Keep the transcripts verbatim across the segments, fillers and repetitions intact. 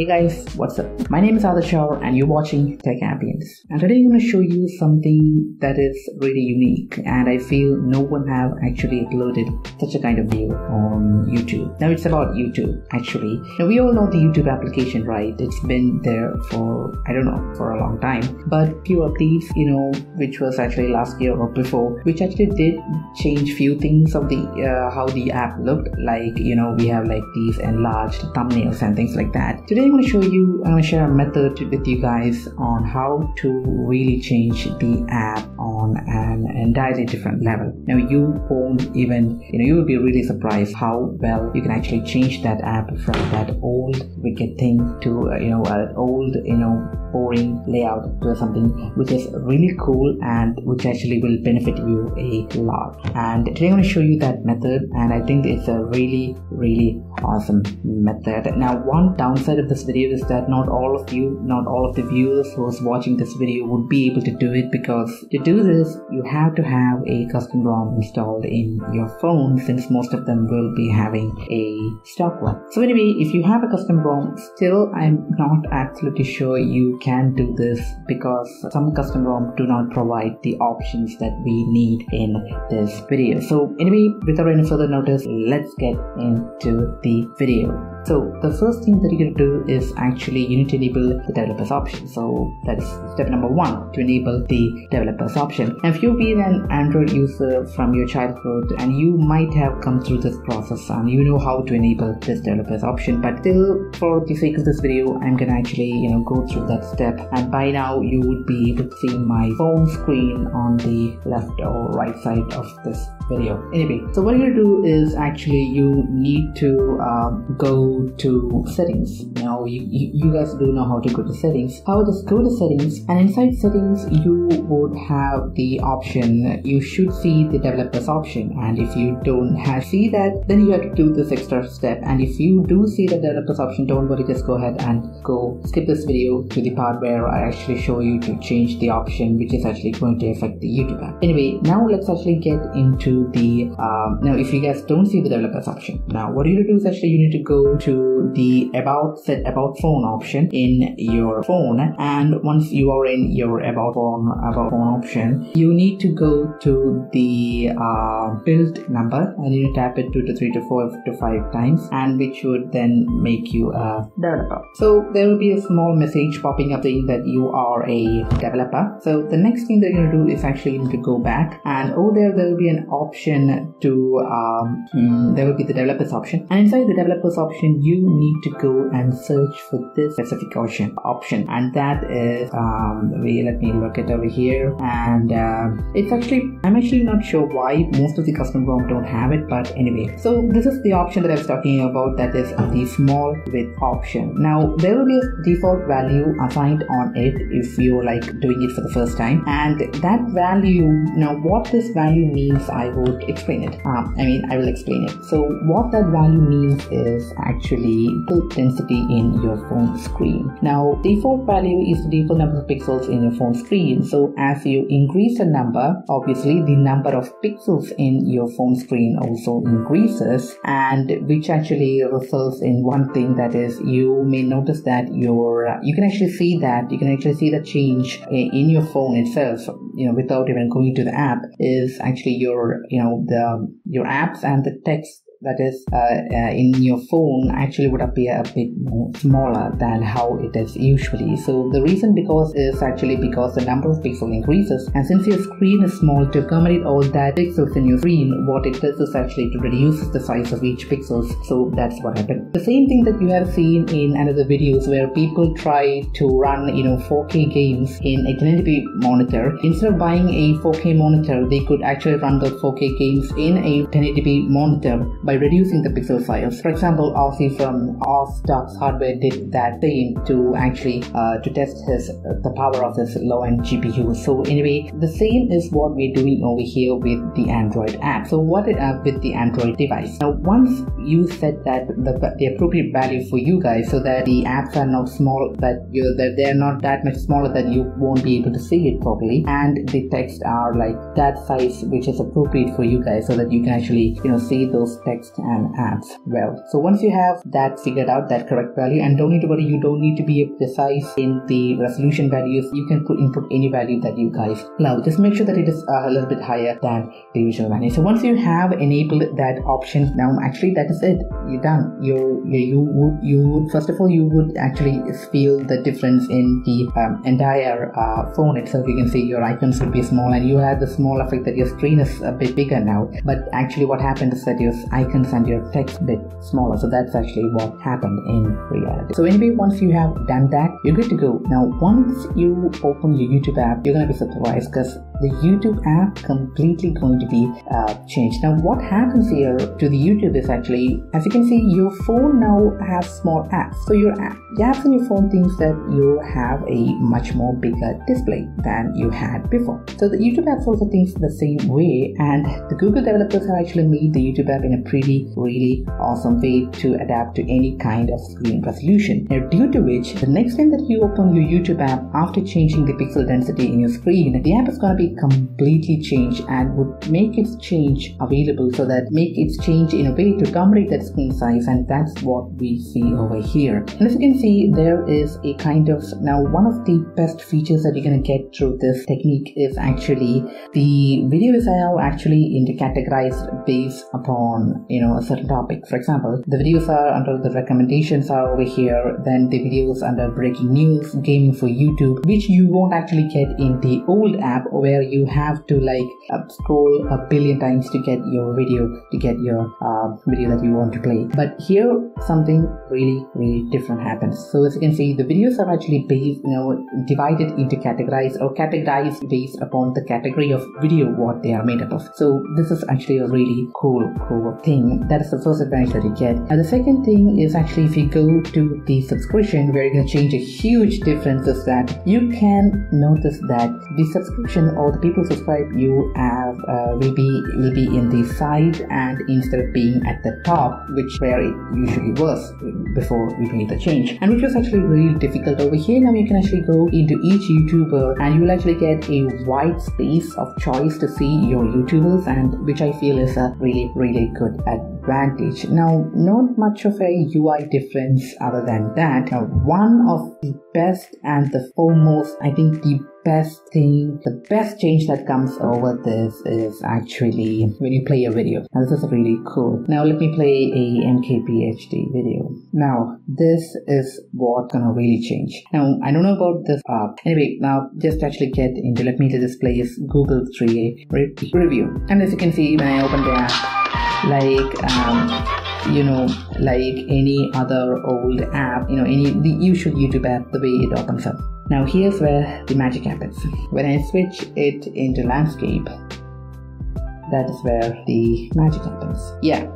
Hey guys, what's up? My name is Adarsh Shaur and you're watching Tech Ambience. And today I'm going to show you something that is really unique, and I feel no one have actually uploaded such a kind of video on YouTube. Now it's about YouTube actually. Now we all know the YouTube application, right? It's been there for, I don't know, for a long time. But few updates, you know, which was actually last year or before, which actually did change few things of the uh, how the app looked like. You know, we have like these enlarged thumbnails and things like that. Today I'm going to show you, I'm going to share a method with you guys on how to really change the app on an entirely different level. Now you won't even, you know, you will be really surprised how well you can actually change that app from that old wicked thing to, uh, you know, an old, you know, boring layout to something which is really cool and which actually will benefit you a lot. And today I'm going to show you that method, and I think it's a really, really awesome method. Now one downside of this video is that not all of you, not all of the viewers who is watching this video would be able to do it, because to do this you have to have a custom ROM installed in your phone, since most of them will be having a stock one. So anyway, if you have a custom ROM, still I'm not absolutely sure you can do this, because some custom ROM do not provide the options that we need in this video. So anyway, without any further notice, let's get into the video. So the first thing that you can do is actually you need to enable the developers option. So that's step number one, to enable the developers option. Now if you've been an Android user from your childhood, and you might have come through this process and you know how to enable this developers option, but still for the sake of this video I'm gonna actually, you know, go through that step, and by now you would be able to see my phone screen on the left or right side of this video. Anyway, so what you're gonna do is actually you need to uh, go to settings. Now you, you guys do know how to go to settings. How just go to settings, and inside settings you would have the option, you should see the developers option, and if you don't have see that, then you have to do this extra step. And if you do see the developers option, don't worry, just go ahead and go skip this video to the part where I actually show you to change the option which is actually going to affect the YouTube app. Anyway, now let's actually get into the um, now if you guys don't see the developers option, now what you need to do is actually you need to go to the about set about phone option in your phone, and once you are in your about phone about phone option, you need to go to the uh, build number, and you tap it two to three to four to five times, and which would then make you a developer. So there will be a small message popping up saying that you are a developer. So the next thing that you're going to do is actually to go back, and over there there will be an option to um, mm, there will be the developers option, and inside the developers option you need to go and search for this specific option option and that is um let me look it over here, and uh, it's actually, I'm actually not sure why most of the custom ROM don't have it, but anyway, so this is the option that I was talking about, that is the small width option. Now there will be a default value assigned on it if you're like doing it for the first time, and that value, now what this value means, I would explain it um, I mean I will explain it. So what that value means is actually actually the density in your phone screen. Now default value is the default number of pixels in your phone screen, so as you increase the number, obviously the number of pixels in your phone screen also increases, and which actually results in one thing, that is you may notice that your you can actually see that you can actually see the change in your phone itself, you know, without even going to the app, is actually your you know the your apps and the text that is uh, uh, in your phone actually would appear a bit more smaller than how it is usually. So the reason because is actually because the number of pixels increases, and since your screen is small, to accommodate all that pixels in your screen, what it does is actually to reduce the size of each pixel. So that's what happened. The same thing that you have seen in another videos where people try to run you know four K games in a ten eighty p monitor. Instead of buying a four K monitor, they could actually run those four K games in a ten eighty p monitor by By reducing the pixel size. For example, Aussie from Ausdux Hardware did that thing to actually uh, to test his uh, the power of his low-end G P U. So anyway, the same is what we're doing over here with the Android app. So what it up with the Android device. Now once you set that the, the appropriate value for you guys, so that the apps are not small, that you that they're not that much smaller that you won't be able to see it properly, and the text are like that size which is appropriate for you guys, so that you can actually you know see those text text and ads well. So once you have that figured out, that correct value, and don't need to worry, you don't need to be precise in the resolution values. You can put input any value that you guys love. Just make sure that it is a little bit higher than the usual value. So once you have enabled that option, now actually that is it. You're done. You're, you you you first of all you would actually feel the difference in the um, entire uh, phone itself. You can see your icons would be small, and you have the small effect that your screen is a bit bigger now. But actually, what happened is that your icons and your text bit smaller. So that's actually what happened in reality. So anyway, once you have done that, you're good to go. Now, once you open your YouTube app, you're gonna be surprised because the YouTube app completely going to be uh, changed. Now, what happens here to the YouTube is actually, as you can see, your phone now has small apps. So your app, the apps on your phone thinks that you have a much more bigger display than you had before. So the YouTube app also thinks the same way, and the Google developers have actually made the YouTube app in a pretty, really awesome way to adapt to any kind of screen resolution. Now, due to which, the next time that you open your YouTube app after changing the pixel density in your screen, the app is gonna be completely change and would make its change available, so that make its change in a way to accommodate that screen size, and that's what we see over here. And as you can see, there is a kind of, now one of the best features that you're going to get through this technique is actually the video is now actually into categorized based upon, you know, a certain topic. For example, the videos are under the recommendations are over here, then the videos under breaking news, gaming for YouTube, which you won't actually get in the old app where you have to like uh, scroll a billion times to get your video to get your uh, video that you want to play. But here something really really different happens. So as you can see, the videos are actually based, you know, divided into categorized or categorized based upon the category of video what they are made up of. So this is actually a really cool cool thing. That is the first advantage that you get. And the second thing is actually, if you go to the subscription, where you can change a huge difference, is that you can notice that the subscription or the people subscribe you have uh, will be will be in the side and instead of being at the top, which where it usually was before we made the change, and which was actually really difficult over here. Now you can actually go into each YouTuber and you will actually get a wide space of choice to see your YouTubers, and which I feel is a really really good advantage. Now, not much of a U I difference other than that. Now, one of the best and the foremost, I think the best thing, the best change that comes over this is actually when you play a video. Now this is really cool. Now let me play a M K B H D video. Now this is what's gonna really change. Now I don't know about this app. Anyway, now just actually get into, let me just play this Google three A review. And as you can see, when I open the app, like um you know, like any other old app, you know, any the usual YouTube app, the way it opens up. Now here's where the magic happens. When I switch it into landscape, that is where the magic happens. Yeah.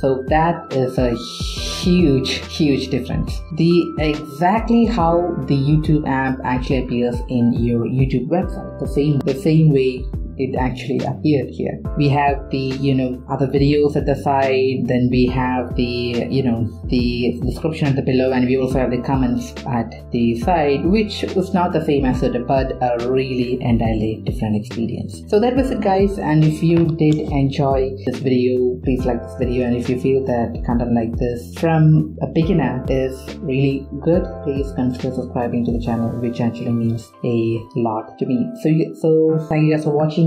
So that is a huge, huge difference. The exactly how the YouTube app actually appears in your YouTube website. The same, the same way it actually appeared here. We have the, you know, other videos at the side, then we have the, you know, the description at the below, and we also have the comments at the side, which was not the same as it, but a really entirely different experience. So that was it, guys, and if you did enjoy this video, please like this video, and if you feel that content like this from a beginner is really good, please consider subscribing to the channel, which actually means a lot to me. So, you, so thank you guys for watching,